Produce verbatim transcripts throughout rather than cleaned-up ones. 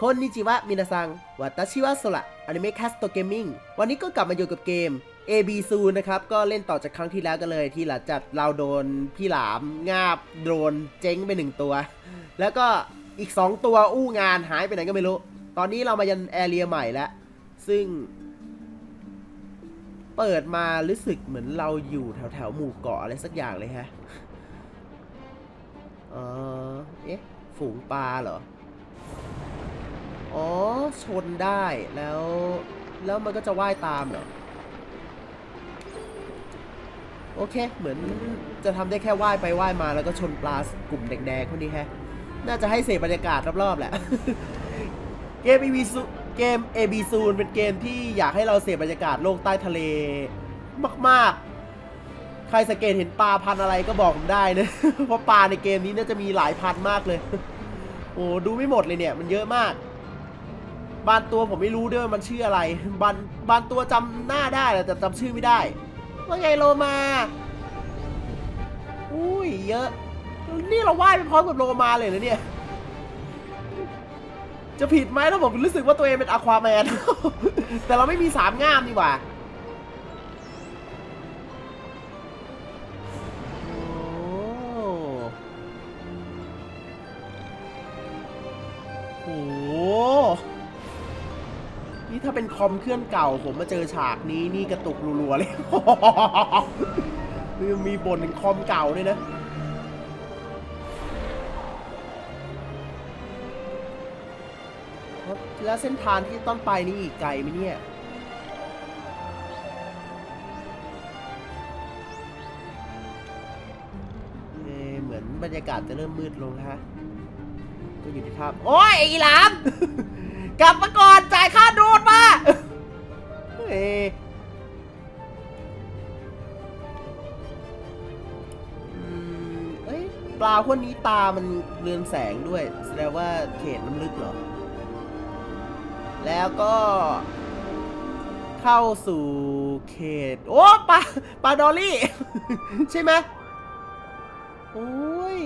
คอนนิจิวะ มินาซัง วัตชิวะ โซระ อนิเมะ แคสโตเกมมิ่ง วันนี้ก็กลับมาอยู่กับเกม เอ บี ซู นะครับก็เล่นต่อจากครั้งที่แล้วกันเลยที่หลังจากเราโดนพี่หลามงาบโดนเจ๊งไปหนึ่งตัวแล้วก็อีกสองตัวอู้งานหายไปไหนก็ไม่รู้ตอนนี้เรามายันแอเรียใหม่แล้วซึ่งเปิดมารู้สึกเหมือนเราอยู่แถวแถวหมู่เกาะอะไรสักอย่างเลยฮะเออเอ๊ะฝูงปลาเหรออ๋อชนได้แล้วแล้วมันก็จะว่ายตามเหรอโอเคเหมือนจะทำได้แค่ว่ายไปว่ายมาแล้วก็ชนปลากลุ่มแดงๆพวกนี้ฮะน่าจะให้เสพบรรยากาศรอบๆแหละเกม เอ บี ซู เกม เอ บี ซู เป็นเกมที่อยากให้เราเสพบรรยากาศโลกใต้ทะเลมากๆใครสังเกตเห็นปลาพันอะไรก็บอกผมได้นะเพราะปลาในเกมนี้น่าจะมีหลายพันมากเลยโอ้ดูไม่หมดเลยเนี่ยมันเยอะมากบางตัวผมไม่รู้ด้วยมันชื่ออะไรบางบางตัวจำหน้าได้แต่จำชื่อไม่ได้ว่าไงโลมาอุ้ยเยอะนี่เราว่ายไปพร้อมกับโลมาเลยนะเนี่ยจะผิดไหมถ้าผมรู้สึกว่าตัวเองเป็นอะควาแมน แต่เราไม่มีสามง่ามดีกว่าโอ้โหนี่ถ้าเป็นคอมเครื่องเก่าผมมาเจอฉากนี้นี่กระตุกรัวๆเลย มีบ่นถึงคอมเก่าด้วยนะแล้วเส้นทางที่ต้องไปนี่อีกไกลไหมเนี่ยเอเหมือนบรรยากาศจะเริ่มมืดลงฮะก็อยู่ที่ภาพโอ้ยไอ้หลาม กลับมาก่อนจ่ายค่าดูดมา เอเอ้ยปลาพวกนี้ตามันเรืองแสงด้วยแสดงว่าเขตน้ำลึกเหรอแล้วก็เข้าสู่เขตโอ้ปลาปลาดอลลี่ ใช่ไหมโอ้ย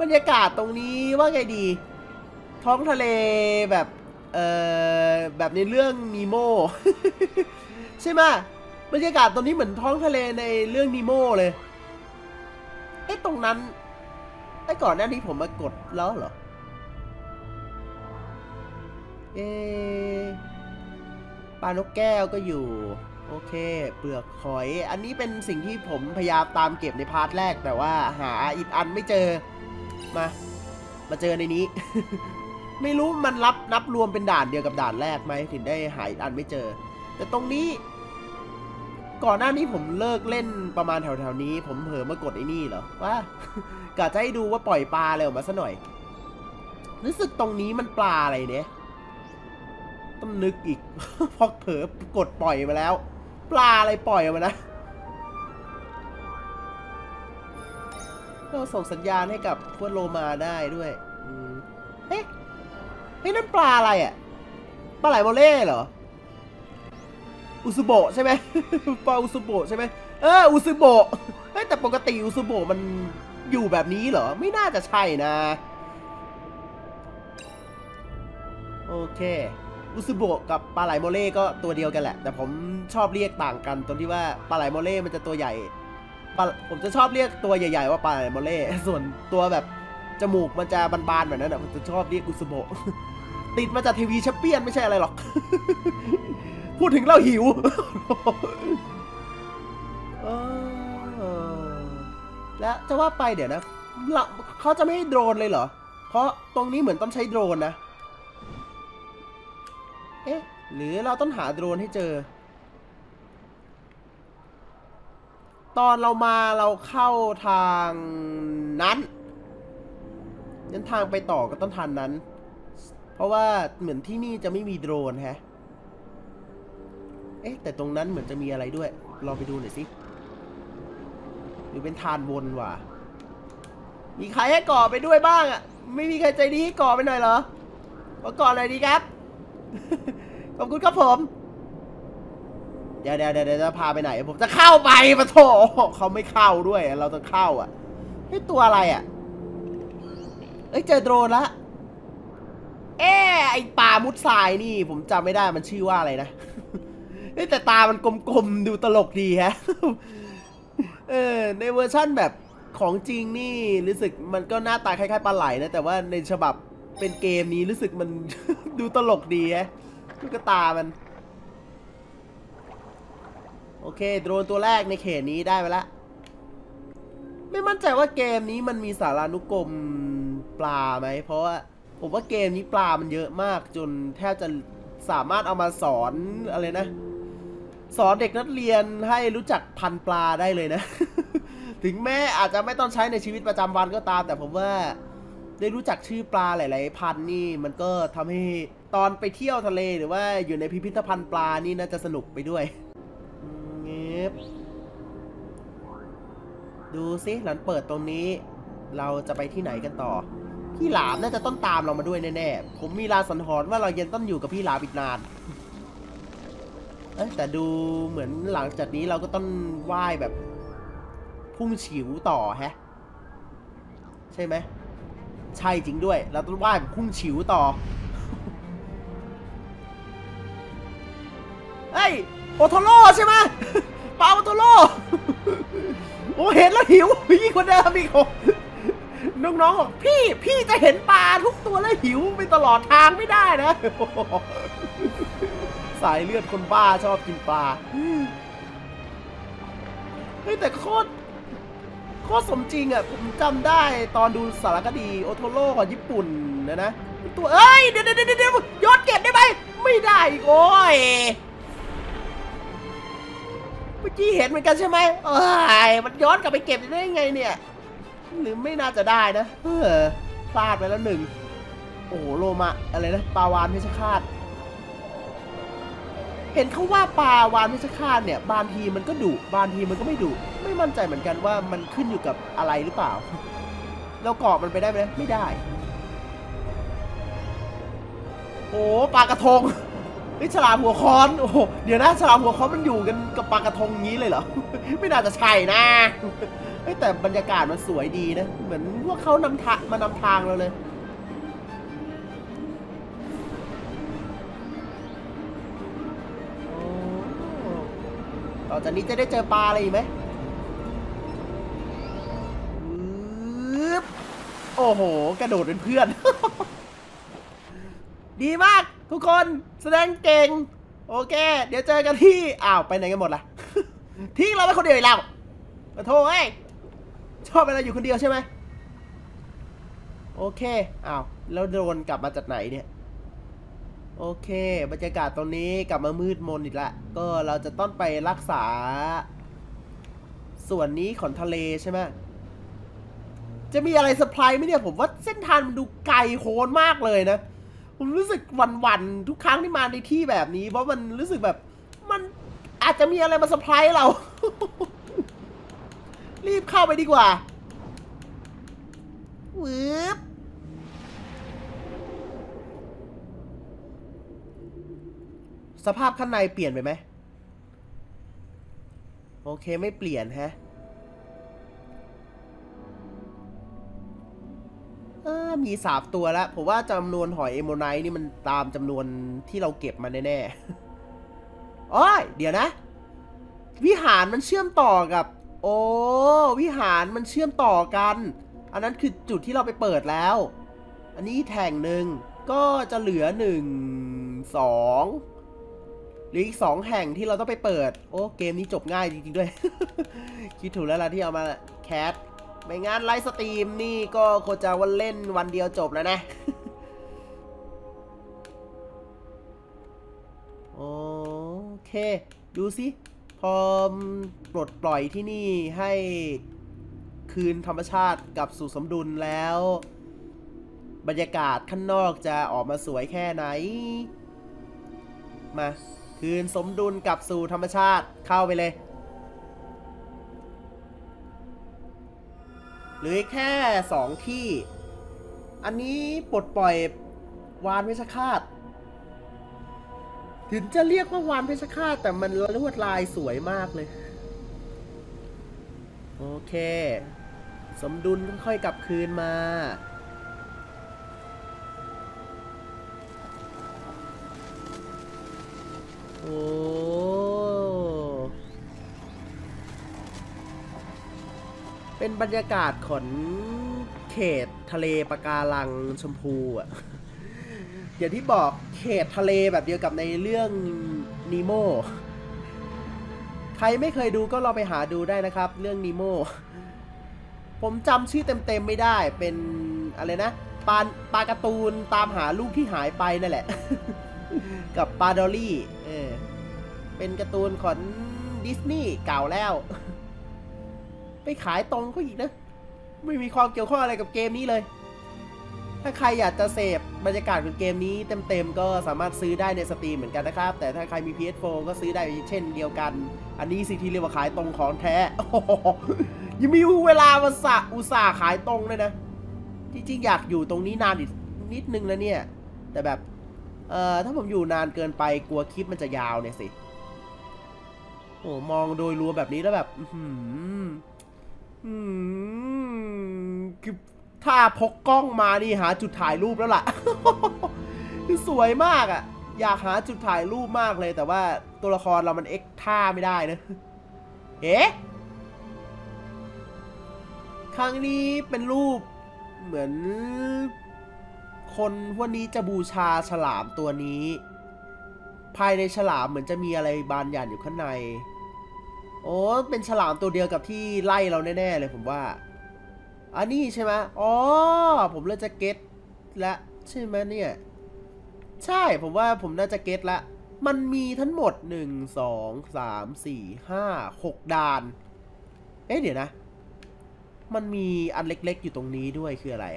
บรรยากาศตรงนี้ว่าไงดีท้องทะเลแบบเอ่อแบบในเรื่องนีโม่ ใช่ไหมบรรยากาศตรงนี้เหมือนท้องทะเลในเรื่องนีโม่เลยไอ้ตรงนั้นไอ้ก่อนหน้านี้ผมมากดแล้วเหรอเอปลานกแก้วก็อยู่โอเคเปลือกหอยอันนี้เป็นสิ่งที่ผมพยายามตามเก็บในพาร์ทแรกแต่ว่าหาอีกอันไม่เจอมามาเจอในนี้ ไม่รู้มันรับนับรวมเป็นด่านเดียวกับด่านแรกไหมถึงได้หาอีกอันไม่เจอแต่ตรงนี้ก่อนหน้านี้ผมเลิกเล่นประมาณแถวๆนี้ผมเผลอมากดไอ้นี่เหรอว่า กะจะให้ดูว่าปล่อยปลาอะไรออกมาซะหน่อยรู้สึกตรงนี้มันปลาอะไรเนี่ยต้องนึกอีกพอเผลอกดปล่อยมาแล้วปลาอะไรปล่อยมานะเราส่งสัญญาณให้กับพวกโลมาได้ด้วยเฮ้ยเฮ้ยนั่นปลาอะไรอ่ะปลาไหลวอลเล่เหรออุซุโบะใช่ไหมปลาอุซุโบะใช่ไหมเอออุซุโบะเฮ้ยแต่ปกติอุซุโบะมันอยู่แบบนี้เหรอไม่น่าจะใช่นะโอเคอุซุโบะกับปลาไหลโมเล่ก็ตัวเดียวกันแหละแต่ผมชอบเรียกต่างกันตรงที่ว่าปลาไหลโมเล่มันจะตัวใหญ่ผมจะชอบเรียกตัวใหญ่ๆว่าปลาไหลโมเล่ส่วนตัวแบบจมูกมันจะบานๆแบบนั้นนะผมจะชอบเรียกอุซุโบะติดมาจากทีวีแชมเปี้ยนไม่ใช่อะไรหรอก พูดถึงเราหิว แล้วจะว่าไปเดี๋ยวนะเขาจะไม่ให้โดรนเลยเหรอเพราะตรงนี้เหมือนต้องใช้โดรนนะเอ๊ะหรือเราต้องหาโดรนให้เจอตอนเรามาเราเข้าทางนั้นนั้นทางไปต่อก็ต้องทางนั้นเพราะว่าเหมือนที่นี่จะไม่มีโดรนฮะเอ๊ะแต่ตรงนั้นเหมือนจะมีอะไรด้วยลองไปดูหน่อยสิหรือเป็นทางวนว่ะมีใครให้ก่อไปด้วยบ้างอ่ะไม่มีใครใจดีให้ก่อไปหน่อยเหรอก็ก่อหน่อยดีครับขอบคุณครับผมเดี๋ยวเดี๋ยวเดี๋ยวจะพาไปไหนผมจะเข้าไปปะโถเขาไม่เข้าด้วยเราจะเข้าอ่ะนี่ตัวอะไรอ่ะ เอ้ยเจอโดรนละเอ้ไอปลามุดทรายนี่ผมจำไม่ได้มันชื่อว่าอะไรนะเอ้แต่ตามันกลมๆดูตลกดีฮะเออในเวอร์ชั่นแบบของจริงนี่รู้สึกมันก็หน้าตาคล้ายๆปลาไหลนะแต่ว่าในฉบับเป็นเกมนี้รู้สึกมัน ดูตลกดีฮะตุ๊กตามันโอเคโดรนตัวแรกในเขตนี้ได้ไปละไม่มั่นใจว่าเกมนี้มันมีสารานุกรมปลาไหมเพราะว่าผมว่าเกมนี้ปลามันเยอะมากจนแทบจะสามารถเอามาสอนอะไรนะสอนเด็กนักเรียนให้รู้จักพันปลาได้เลยนะ ถึงแม้อาจจะไม่ต้องใช้ในชีวิตประจำวันก็ตามแต่ผมว่าได้รู้จักชื่อปลาหลายๆพันนี่มันก็ทำให้ตอนไปเที่ยวทะเลหรือว่าอยู่ในพิพิธภัณฑ์ปลานี่น่าจะสนุกไปด้วยเงี้ยดูสิหลังเปิดตรงนี้เราจะไปที่ไหนกันต่อพี่หลามน่าจะต้องตามเรามาด้วยแน่ๆผมมีลางสังหรณ์ว่าเราเย็นต้องอยู่กับพี่หลามอีกนานเอ้แต่ดูเหมือนหลังจากนี้เราก็ต้องว่ายแบบพุ่งฉิวต่อฮะใช่ไหมใช่จริงด้วยเราต้องว่ายแบบพุ่งฉิวต่อเฮ้ยโอโทโร่ใช่ไหมปลาโอโทโร่โอ้เห็นแล้วหิวยิ่งกว่าเดิมอีกคนน้องๆบอกพี่พี่จะเห็นปลาทุกตัวแล้วหิวไปตลอดทางไม่ได้นะสายเลือดคนบ้าชอบกินปลาเฮ้ยแต่โคตรโคตรสมจริงอ่ะผมจำได้ตอนดูสารคดีโอโทโร่ของญี่ปุ่นนะนะตัวเอ้ยเดี๋ยวเดี๋ยวเดี๋ยวยอดเก็บได้ไหมไม่ได้อีกโอ้ยเมื่อกี้เห็นเหมือนกันใช่ไหมเอ้ยมันย้อนกลับไปเก็บได้ยังไงเนี่ยหรือไม่น่าจะได้นะเออพลาดไปแล้วหนึ่งโอ้โหโลมาอะไรนะปลาวาฬเพชฌฆาตเห็นเขาว่าปลาวาฬเพชฌฆาตเนี่ยบางทีมันก็ดุบางทีมันก็ไม่ดุไม่มั่นใจเหมือนกันว่ามันขึ้นอยู่กับอะไรหรือเปล่าเราเกาะมันไปได้ไหมไม่ได้โอ้ปลากระทงไอ้ฉลามหัวค้อนโอ้เดี๋ยวนะฉลามหัวค้อนมันอยู่กันกับปลากระทงงี้เลยเหรอไม่น่าจะใช่นะแต่บรรยากาศมันสวยดีนะเหมือนพวกเขานำทางมานำทางเราเลยต่อจากนี้จะได้เจอปลาอะไรอีกไหมโอ้โหกระโดดเป็นเพื่อน ดีมากทุกคนแสดงเก่งโอเคเดี๋ยวเจอกันที่อ้าวไปไหนกันหมดล่ะ ทิ้งเราไว้คนเดียวอีกแล้วขอโทษไอ้ชอบเวลาอยู่คนเดียวใช่ไหมโอเคอ้าวแล้วโดนกลับมาจากไหนเนี่ยโอเคบรรยากาศตรงนี้กลับมามืดมนอีกละก็เราจะต้องไปรักษาส่วนนี้ของทะเลใช่ไหมจะมีอะไรเซอร์ไพรส์ไหมเนี่ยผมว่าเส้นทางมันดูไกลโหนมากเลยนะผมรู้สึกหวั่นๆทุกครั้งที่มาในที่แบบนี้เพราะมันรู้สึกแบบมันอาจจะมีอะไรมาเซอร์ไพรส์เรา รีบเข้าไปดีกว่าหวืบสภาพข้างในเปลี่ยนไปไหมโอเคไม่เปลี่ยนฮะมีสามตัวแล้วผมว่าจำนวนหอยเอโมไนท์นี่มันตามจำนวนที่เราเก็บมาแน่ๆอ้อยเดี๋ยวนะวิหารมันเชื่อมต่อกับโอ้วิหารมันเชื่อมต่อกันอันนั้นคือจุดที่เราไปเปิดแล้วอันนี้แถงหนึ่งก็จะเหลือหนึ่งสองหรืออีกสองแห่งที่เราต้องไปเปิดโอ้เกมนี้จบง่ายจริงๆด้วย คิดถูกแล้วล่ะที่เอามาแคสไม่งั้นไลฟ์สตรีมนี่ก็โคจะวันเล่นวันเดียวจบแล้วนะ โอเคดูสิพอปลดปล่อยที่นี่ให้คืนธรรมชาติกลับสู่สมดุลแล้วบรรยากาศข้างนอกจะออกมาสวยแค่ไหนมาคืนสมดุลกลับสู่ธรรมชาติเข้าไปเลยหรือแค่สองที่อันนี้ปลดปล่อยวาฬเพชฌฆาตถึงจะเรียกว่าวาฬเพชฌฆาตแต่มันลวดลายสวยมากเลยโอเคสมดุลค่อยกลับคืนมา โอ้เป็นบรรยากาศของเขตทะเลปะการังชมพูอ่ะ อย่างที่บอกเขตทะเลแบบเดียวกับในเรื่องนีโมใครไม่เคยดูก็ลองไปหาดูได้นะครับเรื่องนีโมผมจำชื่อเต็มๆไม่ได้เป็นอะไรนะปลาปลาการ์ตูนตามหาลูกที่หายไปนั่นแหละ กับปลาดอลลี่เออเป็นการ์ตูนของดิสนีย์เก่าแล้ว ไปขายตรงก็อีกนะไม่มีความเกี่ยวข้องอะไรกับเกมนี้เลยถ้าใครอยากจะเสพบรรยากาศของเกมนี้เต็มๆก็สามารถซื้อได้ในสตรีมเหมือนกันนะครับแต่ถ้าใครมี พี เอส โฟร์ ก็ซื้อได้เช่นเดียวกันอันนี้สิที่เรียกว่าขายตรงของแท้ ยังมีเวลามาสะอุตส่าห์ขายตรงเลยนะจริงๆอยากอยู่ตรงนี้นานอีกนิดนึงแล้วเนี่ยแต่แบบเอ่อถ้าผมอยู่นานเกินไปกลัวคลิปมันจะยาวเนี่ยสิโอ้มองโดยรวมแบบนี้แล้วแบบอืมอืมคือถ้าพกกล้องมานี่หาจุดถ่ายรูปแล้วล่ะ คือสวยมากอ่ะอยากหาจุดถ่ายรูปมากเลยแต่ว่าตัวละครเรามันเอ็กท่าไม่ได้นะเอ๊ะครั้งนี้เป็นรูปเหมือนคนพวกนี้จะบูชาฉลามตัวนี้ภายในฉลามเหมือนจะมีอะไรบางอย่างอยู่ข้างในโอ้เป็นฉลามตัวเดียวกับที่ไล่เราแน่ๆเลยผมว่าอันนี้ใช่ไหมอ๋อผมเริ่มจะเก็ตละใช่ไหมเนี่ยใช่ผมว่าผมน่าจะเก็ตละมันมีทั้งหมดหนึ่งสองสามสี่ห้าหกด่านเอ๊ะเดี๋ยวนะมันมีอันเล็กๆอยู่ตรงนี้ด้วยคืออะไร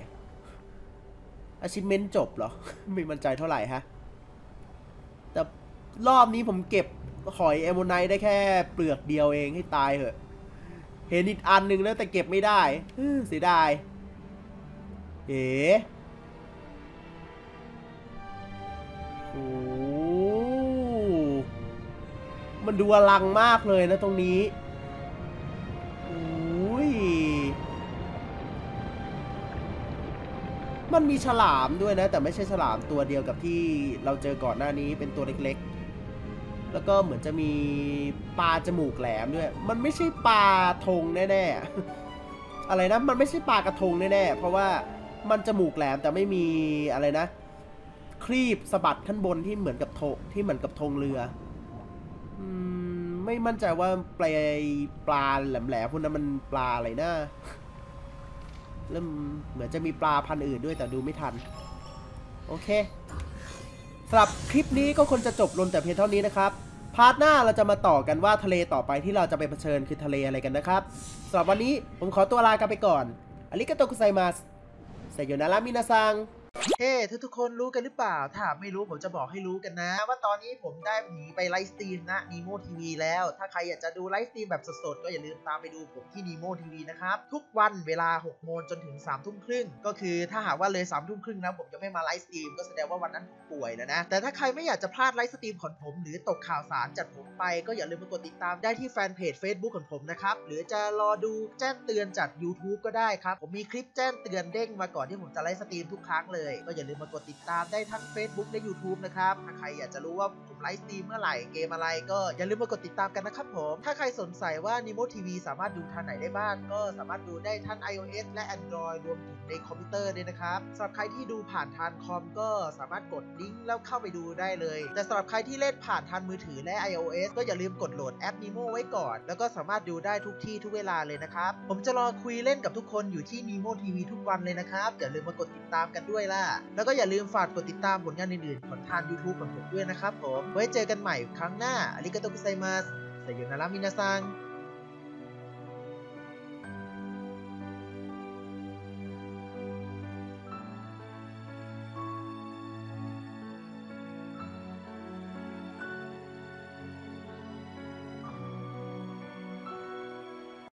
achievement จบเหรอ ไม่มั่นใจเท่าไหร่ฮะแต่รอบนี้ผมเก็บหอยแอมโมไนท์ได้แค่เปลือกเดียวเองให้ตายเหอะเห็นอีกอันหนึ่งแล้วแต่เก็บไม่ได้เสียดายเอ๋โอ้มันดูอลังมากเลยนะตรงนี้มันมีฉลามด้วยนะแต่ไม่ใช่ฉลามตัวเดียวกับที่เราเจอก่อนหน้านี้เป็นตัวเล็กๆแล้วก็เหมือนจะมีปลาจมูกแหลมด้วยมันไม่ใช่ปลาทงแน่ๆอะไรนะมันไม่ใช่ปลากระทงแน่ๆเพราะว่ามันจมูกแหลมแต่ไม่มีอะไรนะครีบสะบัดข้างบนที่เหมือนกับทงที่เหมือนกับธงเรืออืมไม่มั่นใจว่าปลาปลาแหลมๆพวกนั้นมันปลาอะไรนะแล้วเหมือนจะมีปลาพันธุ์อื่นด้วยแต่ดูไม่ทันโอเคสำหรับคลิปนี้ก็คงจะจบลงแต่เพียงเท่านี้นะครับพาร์ทหน้าเราจะมาต่อกันว่าทะเลต่อไปที่เราจะไปเผชิญคือทะเลอะไรกันนะครับสำหรับวันนี้ผมขอตัวลากันไปก่อนอาริกาโตกุไซมัสไซโยนาระมินาซังเฮ้ทุกคนรู้กันหรือเปล่าถ้าไม่รู้ผมจะบอกให้รู้กันนะว่าตอนนี้ผมได้หนีไปไลฟ์สตรีมนะ Nemo ที วี แล้วถ้าใครอยากจะดูไลฟ์สตรีมแบบสดๆก็อย่าลืมตามไปดูผมที่ Nemo ที วี นะครับทุกวันเวลาหกโมงจนถึงสามทุ่มครึ่งก็คือถ้าหากว่าเลยสามทุ่มครึ่งนะผมจะไม่มาไลฟ์สตรีมก็แสดงว่าวันนั้นผมป่วยแล้วนะแต่ถ้าใครไม่อยากจะพลาดไลฟ์สตรีมของผมหรือตกข่าวสารจากผมไปก็อย่าลืมมากดติดตามได้ที่แฟนเพจ Facebook ของผมนะครับหรือจะรอดูแจ้งเตือนจาก YouTube ก็ได้ครับผมมีคลิปแจ้งเตือนเด้งมาก่อนที่ผมจะไลฟ์สตรีมทุกครั้งเลยก็อย่าลืมมากดติดตามได้ทั้ง Facebook และ YouTube นะครับถ้าใครอยากจะรู้ว่าผมไลฟ์สตรีมเมื่อไหร่เกมอะไรก็อย่าลืมมากดติดตามกันนะครับผมถ้าใครสนใจว่า Nemo ที วี สามารถดูทางไหนได้บ้างก็สามารถดูได้ทั้ง iOS และ Android รวมถึงในคอมพิวเตอร์ด้วยนะครับสำหรับใครที่ดูผ่านทางคอมก็สามารถกดลิงก์แล้วเข้าไปดูได้เลยแต่สำหรับใครที่เล่นผ่านทางมือถือและ iOS ก็อย่าลืมกดโหลดแอป Nemo ไว้ก่อนแล้วก็สามารถดูได้ทุกที่ทุกเวลาเลยนะครับผมจะรอคุยเล่นกับทุกคนอยู่ที่ Nemo ที วี ทุกวันเลยนะครับอย่าลืมมากดติดตามกันด้วยล่ะแล้วก็อย่าลืมฝากกดติดตามผลงานอื่นๆของทาง YouTube ของผมด้วยนะครับผมไว้เจอกันใหม่ครั้งหน้าอาริกาโตกุไซมัสไซโยนาระมินาซัง